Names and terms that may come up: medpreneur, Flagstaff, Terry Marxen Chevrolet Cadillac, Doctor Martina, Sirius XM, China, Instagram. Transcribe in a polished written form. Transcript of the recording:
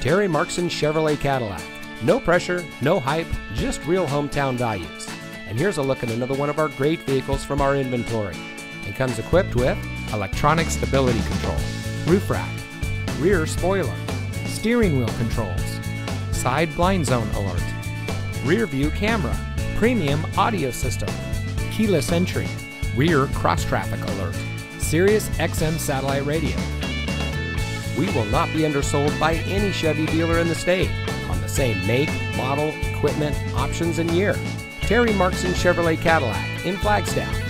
Terry Marxen Chevrolet Cadillac. No pressure, no hype, just real hometown values. And here's a look at another one of our great vehicles from our inventory. It comes equipped with electronic stability control, roof rack, rear spoiler, steering wheel controls, side blind zone alert, rear view camera, premium audio system, keyless entry, rear cross traffic alert, Sirius XM satellite radio. We will not be undersold by any Chevy dealer in the state on the same make, model, equipment, options, and year. Terry Marxen Chevrolet Cadillac in Flagstaff.